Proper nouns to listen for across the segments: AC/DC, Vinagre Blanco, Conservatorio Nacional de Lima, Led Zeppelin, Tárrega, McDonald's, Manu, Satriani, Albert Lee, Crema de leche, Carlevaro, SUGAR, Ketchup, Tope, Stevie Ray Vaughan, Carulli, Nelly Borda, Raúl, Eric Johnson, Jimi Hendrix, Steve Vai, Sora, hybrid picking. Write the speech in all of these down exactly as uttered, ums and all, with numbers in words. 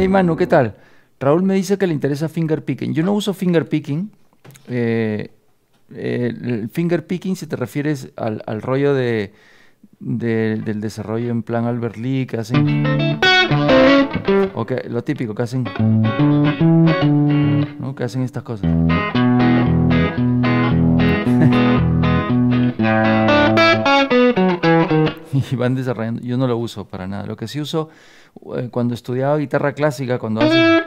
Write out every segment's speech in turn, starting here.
Hey Manu, ¿qué tal? Raúl me dice que le interesa finger picking. Yo no uso finger picking. Eh, eh, el finger picking, si te refieres al, al rollo de, de, del desarrollo en plan Albert Lee, que hacen... O que, lo típico que hacen... ¿no? Que hacen estas cosas. Y van desarrollando. Yo no lo uso para nada. Lo que sí uso eh, cuando estudiaba guitarra clásica, cuando hace...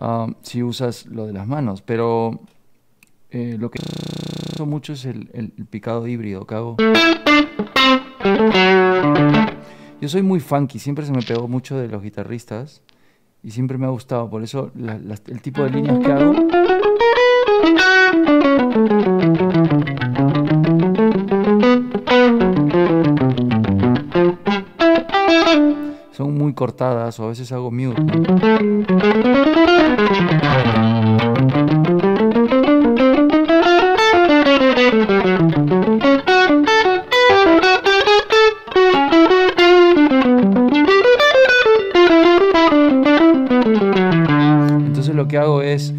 Uh, si usas lo de las manos, pero eh, lo que uso mucho es el, el, el picado híbrido que hago. Yo soy muy funky, siempre se me pegó mucho de los guitarristas y siempre me ha gustado, por eso la, la, el tipo de líneas que hago. Son muy cortadas o a veces hago mute, ¿no? Lo que hago es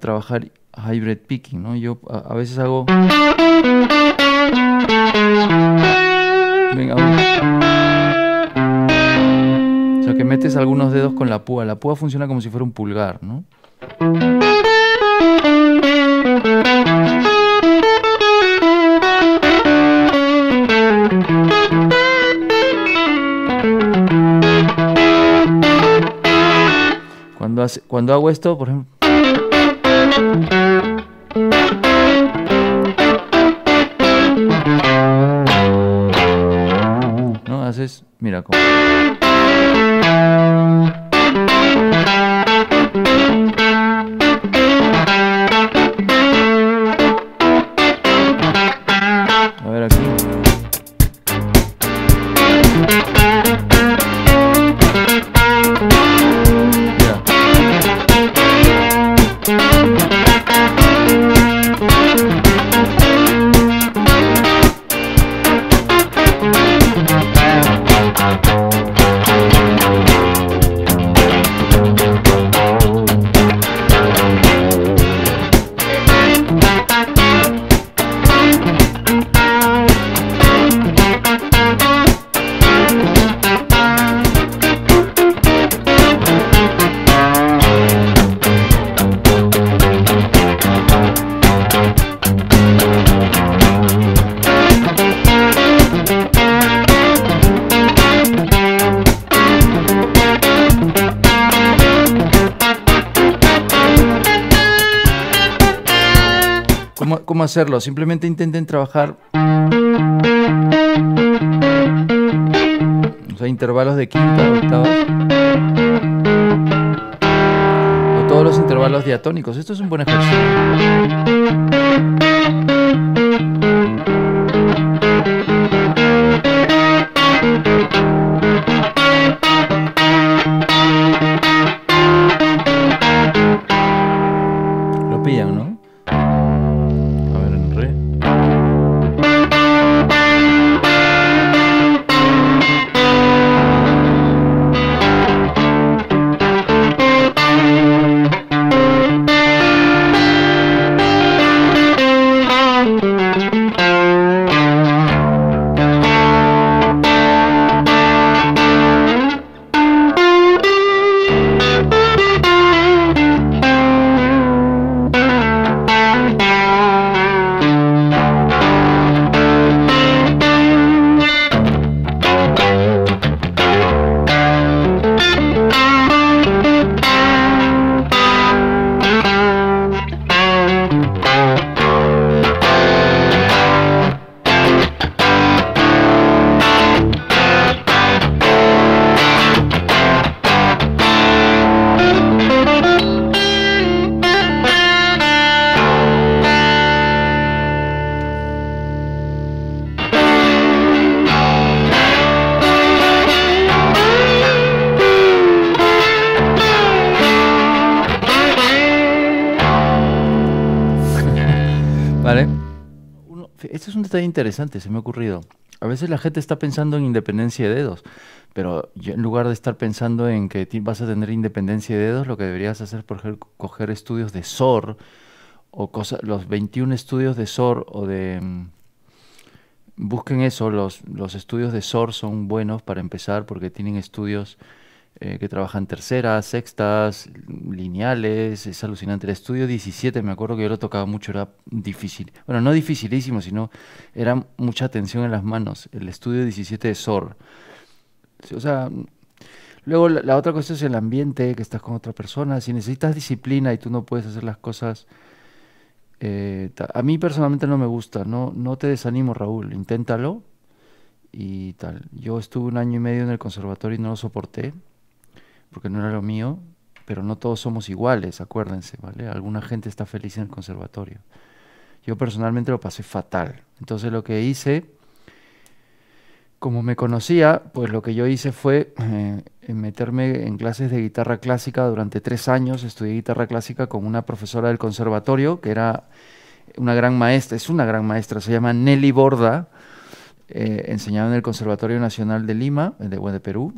trabajar hybrid picking, ¿no? Yo a, a veces hago... Venga, o sea, que metes algunos dedos con la púa. La púa funciona como si fuera un pulgar, ¿no? Cuando, hace, cuando hago esto, por ejemplo... ¿no? Haces, mira cómo. A ver aquí. ¿Cómo hacerlo? Simplemente intenten trabajar, o sea, intervalos de quinta, octavas, o todos los intervalos diatónicos. Esto es un buen ejercicio. Lo pillan, ¿no? este es un detalle interesante, se me ha ocurrido. A veces la gente está pensando en independencia de dedos, pero yo, en lugar de estar pensando en que vas a tener independencia de dedos, lo que deberías hacer por ejemplo, coger estudios de S O R, o cosa, los veintiún estudios de S O R, o de... Mmm, busquen eso, los, los estudios de S O R son buenos para empezar porque tienen estudios... Eh, que trabajan terceras, sextas, lineales, es alucinante. El estudio diecisiete, me acuerdo que yo lo tocaba mucho, era difícil. Bueno, no dificilísimo, sino era mucha tensión en las manos. El estudio diecisiete de S O R. O sea, luego la, la otra cosa es el ambiente, que estás con otra persona. Si necesitas disciplina y tú no puedes hacer las cosas... Eh, a mí personalmente no me gusta, no, no te desanimo, Raúl, inténtalo y tal. Yo estuve un año y medio en el conservatorio y no lo soporté, porque no era lo mío, pero no todos somos iguales, acuérdense, ¿vale? Alguna gente está feliz en el conservatorio. Yo personalmente lo pasé fatal. Entonces lo que hice, como me conocía, pues lo que yo hice fue eh, meterme en clases de guitarra clásica durante tres años. Estudié guitarra clásica con una profesora del conservatorio, que era una gran maestra, es una gran maestra, se llama Nelly Borda, eh, enseñaba en el Conservatorio Nacional de Lima, de, bueno, de Perú,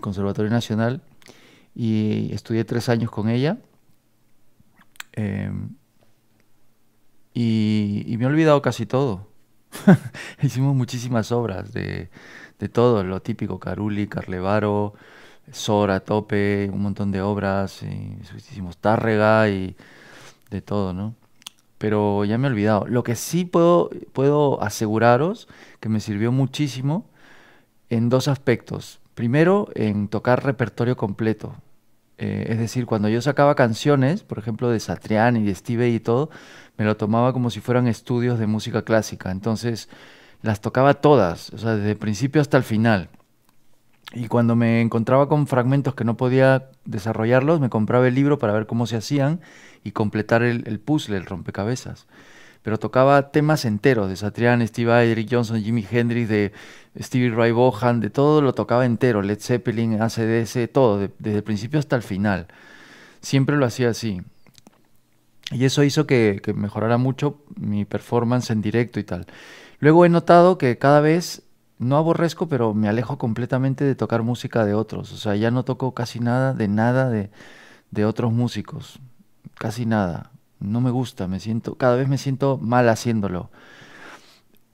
Conservatorio Nacional, y estudié tres años con ella eh, y, y me he olvidado casi todo. Hicimos muchísimas obras de, de todo, lo típico, Carulli, Carlevaro, Sora, Tope, un montón de obras, y hicimos Tárrega y de todo, ¿no? Pero ya me he olvidado. Lo que sí puedo, puedo aseguraros que me sirvió muchísimo en dos aspectos. Primero, en tocar repertorio completo. Eh, es decir, cuando yo sacaba canciones, por ejemplo, de Satriani, de Steve Vai y todo, me lo tomaba como si fueran estudios de música clásica. Entonces, las tocaba todas, o sea, desde el principio hasta el final. Y cuando me encontraba con fragmentos que no podía desarrollarlos, me compraba el libro para ver cómo se hacían y completar el, el puzzle, el rompecabezas. Pero tocaba temas enteros de Satriani, Steve Vai, Eric Johnson, Jimi Hendrix, de Stevie Ray Vaughan, de todo lo tocaba entero, Led Zeppelin, A C D C, todo, de, desde el principio hasta el final. Siempre lo hacía así. Y eso hizo que, que mejorara mucho mi performance en directo y tal. Luego he notado que cada vez, no aborrezco, pero me alejo completamente de tocar música de otros. O sea, ya no toco casi nada de nada de, de otros músicos. Casi nada. No me gusta, me siento, cada vez me siento mal haciéndolo.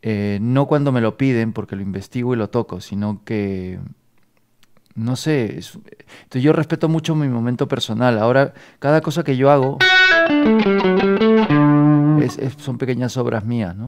Eh, no cuando me lo piden, porque lo investigo y lo toco, sino que, no sé, es, entonces yo respeto mucho mi momento personal. Ahora, cada cosa que yo hago es, es, son pequeñas obras mías, ¿no?